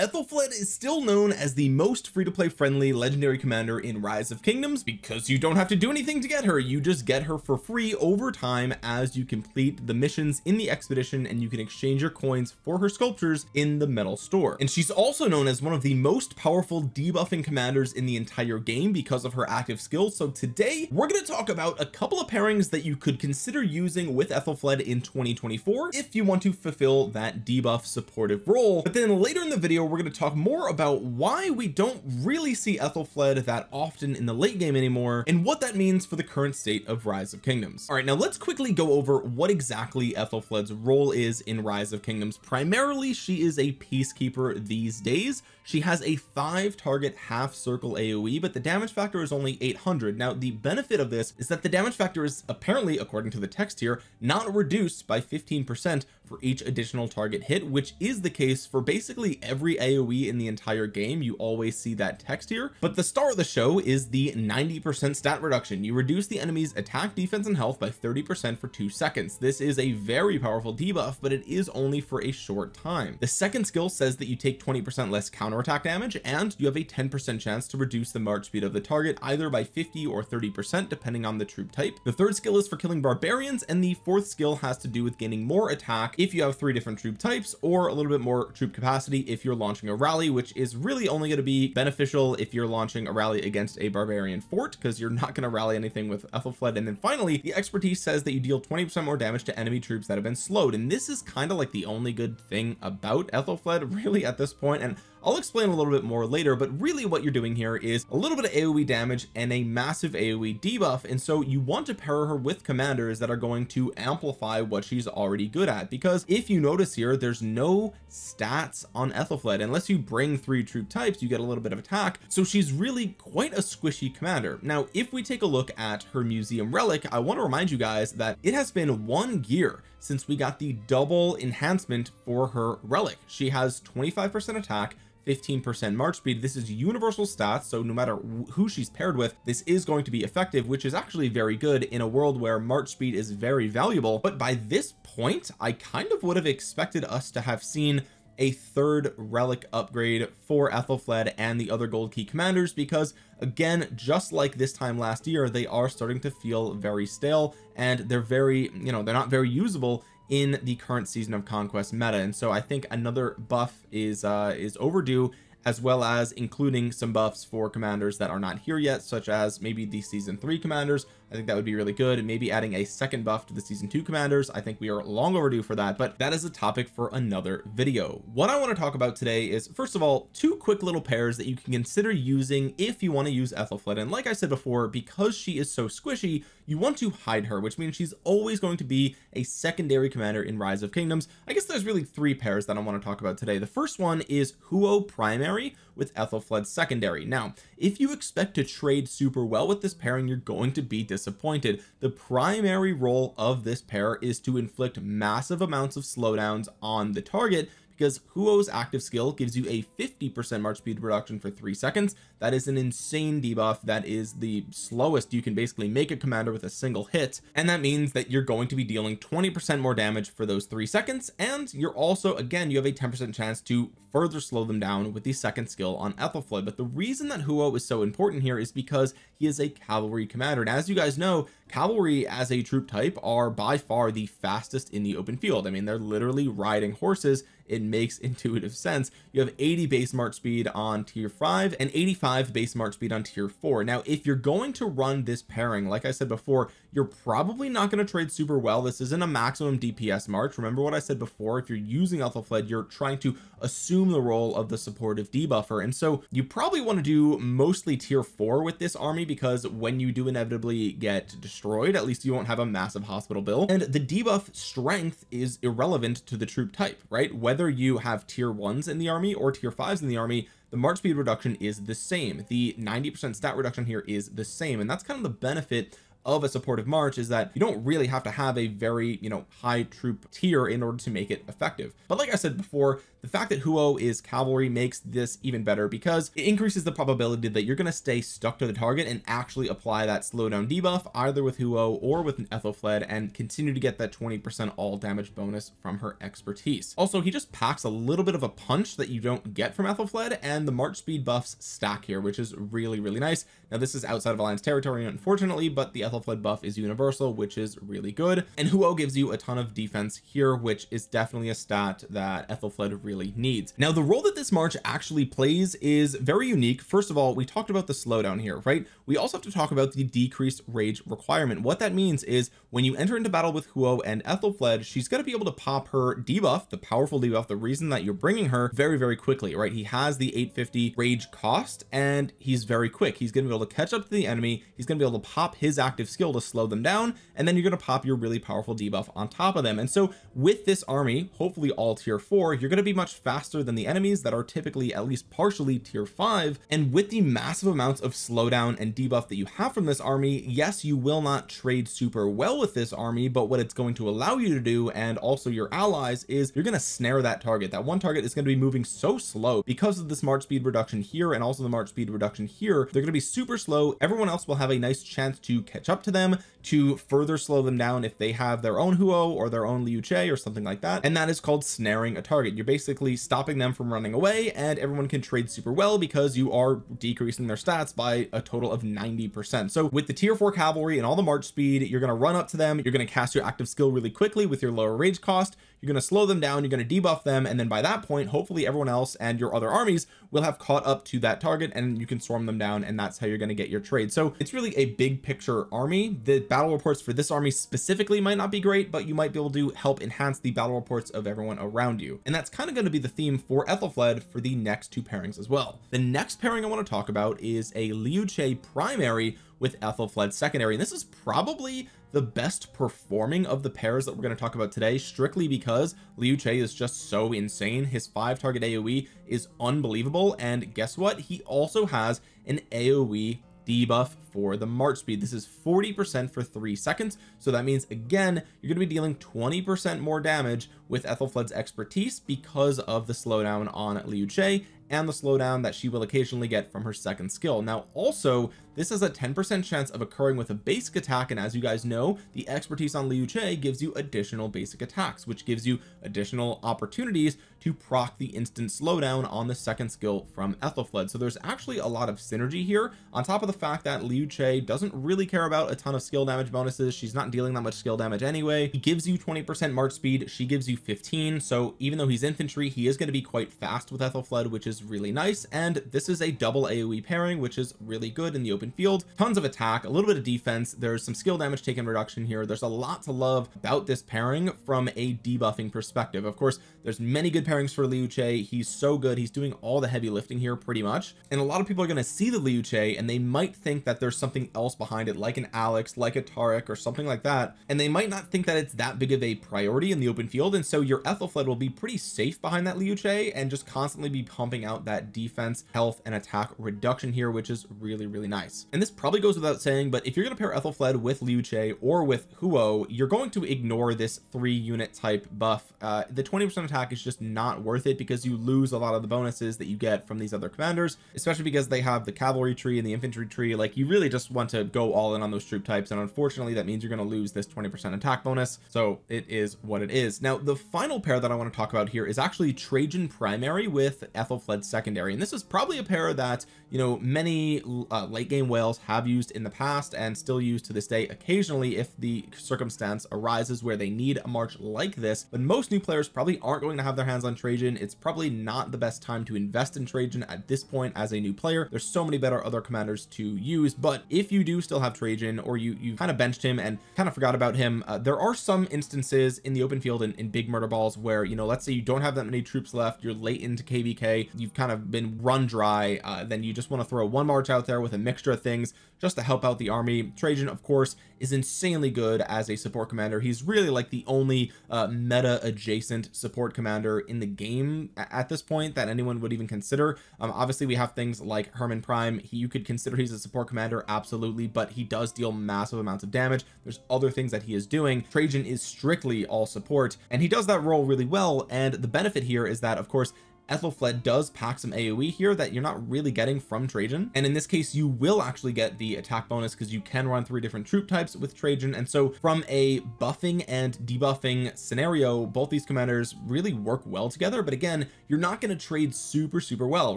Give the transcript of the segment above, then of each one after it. Aethelflaed is still known as the most free-to-play friendly legendary commander in Rise of Kingdoms because you don't have to do anything to get her. You just get her for free over time as you complete the missions in the expedition, and you can exchange your coins for her sculptures in the metal store. And she's also known as one of the most powerful debuffing commanders in the entire game because of her active skills. So today we're going to talk about a couple of pairings that you could consider using with Aethelflaed in 2024 if you want to fulfill that debuff supportive role. But then later in the video we're going to talk more about why we don't really see Aethelflaed that often in the late game anymore and what that means for the current state of Rise of Kingdoms. All right, now let's quickly go over what exactly Aethelflaed's role is in Rise of Kingdoms. Primarily, she is a peacekeeper these days. She has a 5 target half circle AoE, but the damage factor is only 800. Now the benefit of this is that the damage factor is apparently, according to the text here, not reduced by 15% for each additional target hit, which is the case for basically every AoE in the entire game. You always see that text here. But the star of the show is the 90% stat reduction. You reduce the enemy's attack, defense, and health by 30% for 2 seconds. This is a very powerful debuff, but it is only for a short time. The second skill says that you take 20% less counterattack damage, and you have a 10% chance to reduce the march speed of the target either by 50 or 30% depending on the troop type. The third skill is for killing barbarians, and the fourth skill has to do with gaining more attack if you have 3 different troop types, or a little bit more troop capacity if you're launching a rally, which is really only going to be beneficial if you're launching a rally against a barbarian fort, because you're not going to rally anything with Aethelflaed. And then finally, the expertise says that you deal 20% more damage to enemy troops that have been slowed, and this is kind of like the only good thing about Aethelflaed really at this point, and I'll explain a little bit more later. But really what you're doing here is a little bit of AoE damage and a massive AoE debuff, and so you want to pair her with commanders that are going to amplify what she's already good at, because if you notice here, there's no stats on Aethelflaed. Unless you bring 3 troop types, you get a little bit of attack, so she's really quite a squishy commander. Now if we take a look at her museum relic, I want to remind you guys that it has been 1 year since we got the double enhancement for her relic. She has 25% attack, 15% march speed. This is universal stats, so no matter who she's paired with, this is going to be effective, which is actually very good in a world where march speed is very valuable. But by this point, I kind of would have expected us to have seen a 3rd relic upgrade for Aethelflaed and the other gold key commanders, because again, just like this time last year, they are starting to feel very stale, and they're very, you know, they're not very usable in the current season of conquest meta. And so I think another buff is overdue, as well as including some buffs for commanders that are not here yet, such as maybe the season 3 commanders. I think that would be really good, and maybe adding a 2nd buff to the season 2 commanders. I think we are long overdue for that, but that is a topic for another video. What I want to talk about today is, first of all, 2 quick little pairs that you can consider using if you want to use Aethelflaed. And like I said before, because she is so squishy, you want to hide her, which means she's always going to be a secondary commander in Rise of Kingdoms. I guess there's really 3 pairs that I want to talk about today. The first one is Huo primary with Aethelflaed secondary. Now, if you expect to trade super well with this pairing, you're going to be disappointed. The primary role of this pair is to inflict massive amounts of slowdowns on the target, because Huo's active skill gives you a 50% march speed reduction for 3 seconds. That is an insane debuff. That is the slowest you can basically make a commander with a single hit, and that means that you're going to be dealing 20% more damage for those 3 seconds, and you're also, again, you have a 10% chance to further slow them down with the 2nd skill on Aethelflaed. But the reason that Huo is so important here is because he is a cavalry commander, and as you guys know, cavalry as a troop type are by far the fastest in the open field. I mean, they're literally riding horses. It makes intuitive sense. You have 80 base march speed on tier 5 and 85 base march speed on tier 4. Now, if you're going to run this pairing, like I said before, you're probably not going to trade super well. This isn't a maximum DPS march. Remember what I said before, if you're using Aethelflaed, you're trying to assume the role of the supportive debuffer. And so you probably want to do mostly tier 4 with this army, because when you do inevitably get destroyed, at least you won't have a massive hospital bill. And the debuff strength is irrelevant to the troop type, right? Whether you have tier 1s in the army or tier 5s in the army, the march speed reduction is the same. The 90% stat reduction here is the same. And that's kind of the benefit of a supportive march, is that you don't really have to have a very, you know, high troop tier in order to make it effective. But like I said before, The fact that Huo is cavalry makes this even better because it increases the probability that you're going to stay stuck to the target and actually apply that slowdown debuff either with Huo or with an Aethelflaed and continue to get that 20% all damage bonus from her expertise. Also, he just packs a little bit of a punch that you don't get from Aethelflaed, and the March speed buffs stack here, which is really nice. Now this is outside of Alliance territory, unfortunately, but the Aethelflaed buff is universal, which is really good. And Huo gives you a ton of defense here, which is definitely a stat that Aethelflaed really needs. Now the role that this March actually plays is very unique. First of all, we talked about the slowdown here, right? We also have to talk about the decreased rage requirement. What that means is when you enter into battle with Huo and Aethelflaed, she's going to be able to pop her debuff, the powerful debuff, the reason that you're bringing her, very quickly, right? He has the 850 rage cost and he's very quick. He's going to be able to catch up to the enemy. He's going to be able to pop his active skill to slow them down, and then you're going to pop your really powerful debuff on top of them. And so with this army, hopefully all tier 4, you're going to be much faster than the enemies that are typically at least partially tier 5. And with the massive amounts of slowdown and debuff that you have from this army, yes, you will not trade super well with this army, but what it's going to allow you to do, and also your allies, is you're going to snare that target. That one target is going to be moving so slow because of this March speed reduction here, and also the March speed reduction here. They're going to be super slow. Everyone else will have a nice chance to catch up to them, to further slow them down if they have their own Huo or their own Liu Che or something like that. And that is called snaring a target. You're basically stopping them from running away, and everyone can trade super well because you are decreasing their stats by a total of 90%. So with the tier 4 cavalry and all the March speed, you're going to run up to them. You're going to cast your active skill really quickly with your lower rage cost. You're going to slow them down. You're going to debuff them. And then by that point, hopefully everyone else and your other armies will have caught up to that target and you can swarm them down. And that's how you're going to get your trade. So it's really a big picture army. The battle reports for this army specifically might not be great, but you might be able to help enhance the battle reports of everyone around you. And that's kind of going to be the theme for Aethelflaed for the next two pairings as well. The next pairing I want to talk about is a Liu Che primary with Aethelflaed secondary. And this is probably the best performing of the pairs that we're going to talk about today, strictly because Liu Che is just so insane. His 5 target AOE is unbelievable. And guess what? He also has an AOE debuff for the March speed. This is 40% for 3 seconds. So that means, again, you're going to be dealing 20% more damage with Aethelflaed's expertise because of the slowdown on Liu Che and the slowdown that she will occasionally get from her second skill. Now, also, this has a 10% chance of occurring with a basic attack. And as you guys know, the expertise on Liu Che gives you additional basic attacks, which gives you additional opportunities to proc the instant slowdown on the second skill from Aethelflaed. So there's actually a lot of synergy here, on top of the fact that Liu Che doesn't really care about a ton of skill damage bonuses. She's not dealing that much skill damage anyway. He gives you 20% March speed. She gives you 15. So even though he's infantry, he is going to be quite fast with Aethelflaed, which is really nice. And this is a double AOE pairing, which is really good in the open field. Tons of attack, a little bit of defense. There's some skill damage taken reduction here. There's a lot to love about this pairing from a debuffing perspective. Of course, there's many good pairings for Liu Che. He's so good. He's doing all the heavy lifting here pretty much. And a lot of people are going to see the Liu Che and they might think that there's something else behind it, like an Alex, like a Taric or something like that. And they might not think that it's that big of a priority in the open field. And so your Aethelflaed will be pretty safe behind that Liu Che and just constantly be pumping out that defense, health, and attack reduction here, which is really nice. And this probably goes without saying, but if you're going to pair Aethelflaed with Liu Che or with Huo, you're going to ignore this 3 unit type buff. The 20% attack is just not worth it because you lose a lot of the bonuses that you get from these other commanders, especially because they have the cavalry tree and the infantry tree. Like, you really just want to go all in on those troop types. And unfortunately, that means you're going to lose this 20% attack bonus. So it is what it is. Now, the final pair that I want to talk about here is actually Trajan primary with Aethelflaed secondary. And this is probably a pair that, you know, many late game whales have used in the past and still use to this day occasionally if the circumstance arises where they need a march like this. But most new players probably aren't going to have their hands on Trajan. It's probably not the best time to invest in Trajan at this point as a new player. There's so many better other commanders to use. But if you do still have Trajan, or you kind of benched him and kind of forgot about him, there are some instances in the open field in big murder balls where, you know, let's say you don't have that many troops left, you're late into KVK, you've kind of been run dry, then you just want to throw one March out there with a mixture of things just to help out the army. Trajan, of course, is insanely good as a support commander. He's really like the only meta adjacent support commander in in the game at this point that anyone would even consider. Obviously we have things like Herman Prime. You could consider he's a support commander, absolutely, but he does deal massive amounts of damage. There's other things that he is doing. Trajan is strictly all support, and he does that role really well. And the benefit here is that, of course, Aethelflaed does pack some AoE here that you're not really getting from Trajan, and in this case you will actually get the attack bonus because you can run 3 different troop types with Trajan. And so from a buffing and debuffing scenario, both these commanders really work well together. But again, you're not going to trade super well.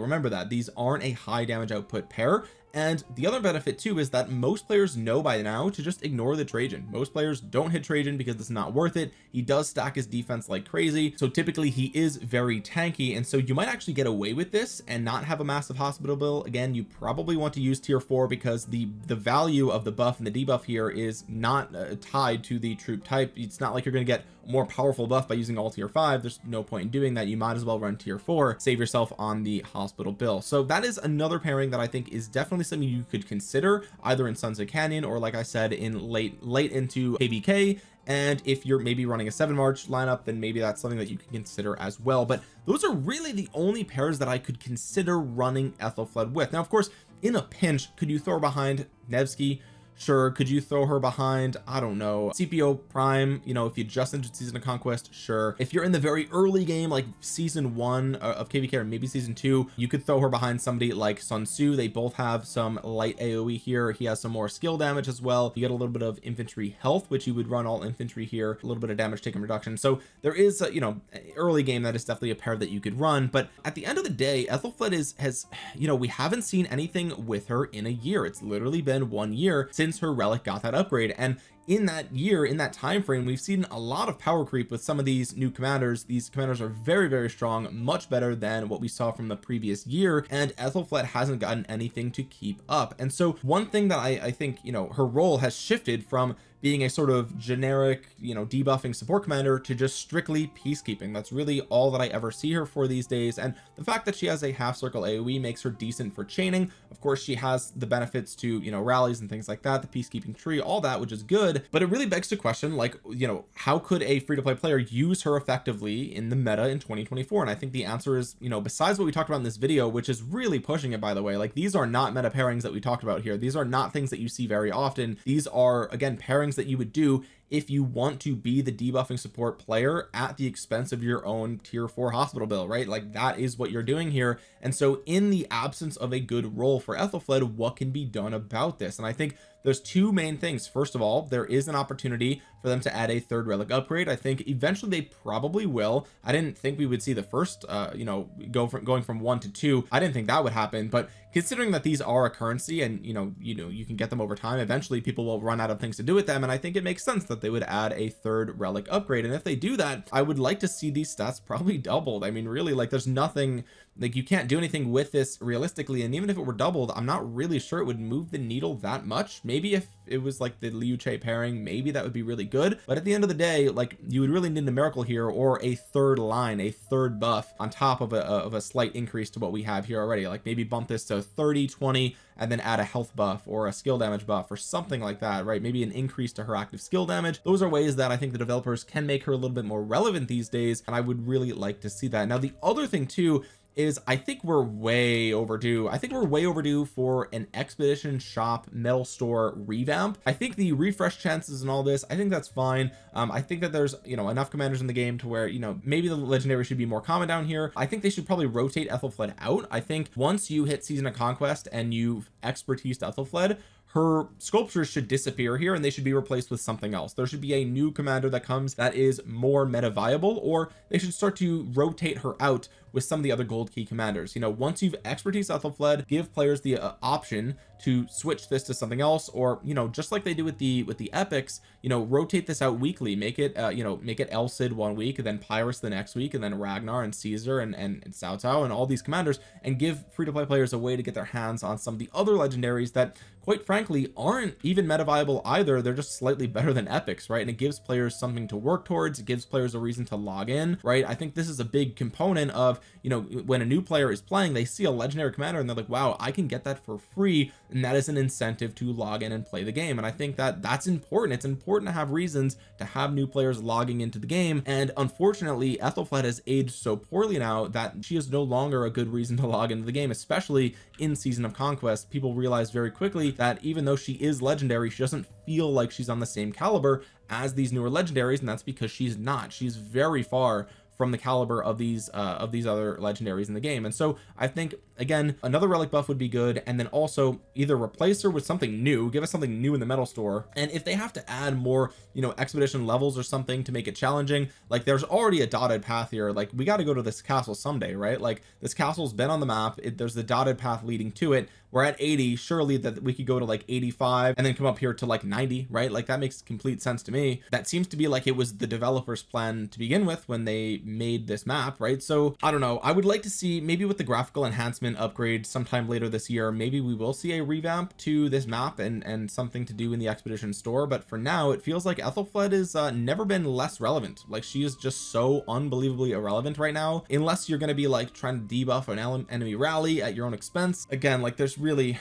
Remember that these aren't a high damage output pair. And the other benefit too is that most players know by now to just ignore the Trajan. Most players don't hit Trajan because it's not worth it. He does stack his defense like crazy, so typically he is very tanky, and so you might actually get away with this and not have a massive hospital bill. Again, you probably want to use tier 4 because the value of the buff and the debuff here is not tied to the troop type. It's not like you're going to get more powerful buff by using all tier 5. There's no point in doing that. You might as well run tier 4, save yourself on the hospital bill. So that is another pairing that I think is definitely something you could consider either in Sunset Canyon or, like I said, in late into KVK. And if you're maybe running a 7-march lineup, then maybe that's something that you can consider as well. But those are really the only pairs that I could consider running Aethelflaed with. Now, of course, in a pinch, could you throw behind Nevsky? Sure. Could you throw her behind, I don't know, CPO Prime, you know, if you just entered Season of Conquest? Sure. If you're in the very early game, like season 1 of KVK or maybe season 2, you could throw her behind somebody like Sun Tzu. They both have some light AoE here. He has some more skill damage as well. You get a little bit of infantry health, which you would run all infantry here, a little bit of damage taken reduction. So there is a, you know, early game that is definitely a pair that you could run. But at the end of the day, Aethelflaed has, you know, we haven't seen anything with her in a year. It's literally been 1 year since her relic got that upgrade, and in that year, in that time frame, we've seen a lot of power creep with some of these new commanders. These commanders are very strong, much better than what we saw from the previous year, and Aethelflaed hasn't gotten anything to keep up. And so one thing that I think, you know, her role has shifted from being a sort of generic, you know, debuffing support commander to just strictly peacekeeping. That's really all that I ever see her for these days. And the fact that she has a half circle AoE makes her decent for chaining. Of course, she has the benefits to, you know, rallies and things like that, the peacekeeping tree, all that, which is good. But it really begs the question, like, you know, how could a free-to-play player use her effectively in the meta in 2024? And I think the answer is, you know, besides what we talked about in this video, which is really pushing it, by the way, like, these are not meta pairings that we talked about here. These are not things that you see very often. These are, again, pairings that you would do if you want to be the debuffing support player at the expense of your own tier 4 hospital bill, right? Like, that is what you're doing here. And so in the absence of a good role for Aethelflaed, what can be done about this? And I think there's 2 main things. First of all, there is an opportunity for them to add a 3rd relic upgrade. I think eventually they probably will. I didn't think we would see the first, you know, going from 1 to 2. I didn't think that would happen, but considering that these are a currency and, you know, you can get them over time, eventually people will run out of things to do with them. And I think it makes sense that they would add a 3rd relic upgrade. And if they do that, I would like to see these stats probably doubled. I mean, really, like, there's nothing, like, you can't do anything with this realistically. And even if it were doubled, I'm not really sure it would move the needle that much. Maybe if it was like the Liu Che pairing, maybe that would be really good. But at the end of the day, like, you would really need a miracle here, or a 3rd line, a 3rd buff on top of a slight increase to what we have here already. Like, maybe bump this to 30, 20, and then add a health buff or a skill damage buff or something like that, right? Maybe an increase to her active skill damage. Those are ways that I think the developers can make her a little bit more relevant these days, and I would really like to see that. Now, the other thing too is I think we're way overdue. I think we're way overdue for an expedition shop metal store revamp. I think the refresh chances and all this, I think that's fine. I think that there's, you know, enough commanders in the game to where, you know, maybe the legendary should be more common down here. I think they should probably rotate Aethelflaed out. I think once you hit Season of Conquest and you've expertised Aethelflaed, her sculptures should disappear here and they should be replaced with something else. There should be a new commander that comes that is more meta viable, or they should start to rotate her out with some of the other gold key commanders. You know, once you've expertise Aethelflaed, give players the option to switch this to something else, or, you know, just like they do with the epics, you know, rotate this out weekly, make it, you know, make it El Cid 1 week and then Pyrus the next week and then Ragnar and Caesar and Saltao and all these commanders, and give free-to-play players a way to get their hands on some of the other legendaries that, quite frankly, frankly aren't even meta viable either. They're just slightly better than epics, right? And it gives players something to work towards. It gives players a reason to log in, right? I think this is a big component of, you know, when a new player is playing, they see a legendary commander and they're like, wow, I can get that for free. And that is an incentive to log in and play the game. And I think that that's important. It's important to have reasons to have new players logging into the game. And unfortunately, Aethelflaed has aged so poorly now that she is no longer a good reason to log into the game, especially in Season of Conquest. People realize very quickly that even though she is legendary, she doesn't feel like she's on the same caliber as these newer legendaries, and that's because she's not. She's very far from the caliber of these other legendaries in the game. And so I think, again, another relic buff would be good. And then also either replace her with something new, give us something new in the metal store. And if they have to add more, you know, expedition levels or something to make it challenging, like there's already a dotted path here. Like we got to go to this castle someday, right? Like this castle's been on the map. There's the dotted path leading to it. We're at 80, surely that we could go to like 85 and then come up here to like 90, right? Like that makes complete sense to me. That seems to be like it was the developer's plan to begin with when they made this map, right? So I don't know. I would like to see, maybe with the graphical enhancement upgrade sometime later this year, maybe we will see a revamp to this map and something to do in the expedition store. But for now, it feels like Aethelflaed has never been less relevant. Like she is just so unbelievably irrelevant right now, unless you're going to be like trying to debuff an enemy rally at your own expense. Again, like there's really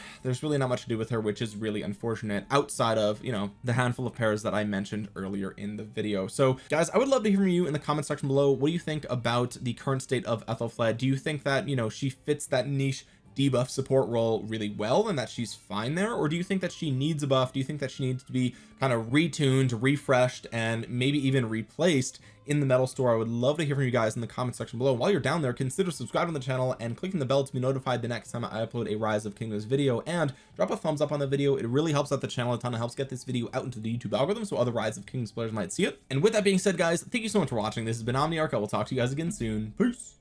not much to do with her, which is really unfortunate outside of, you know, the handful of pairs that I mentioned earlier in the video. So guys, I would love to hear from you in the comment section below. What do you think about the current state of Aethelflaed? Do you think that, you know, she fits that niche debuff support role really well and that she's fine there, or do you think that she needs a buff? Do you think that she needs to be kind of retuned, refreshed, and maybe even replaced in the metal store? I would love to hear from you guys in the comment section below. While you're down there, consider subscribing to the channel and clicking the bell to be notified the next time I upload a Rise of Kingdoms video, and drop a thumbs up on the video. It really helps out the channel a ton. It helps get this video out into the YouTube algorithm so other Rise of Kingdoms players might see it. And with that being said, guys, thank you so much for watching. This has been Omniarch. I will talk to you guys again soon. Peace.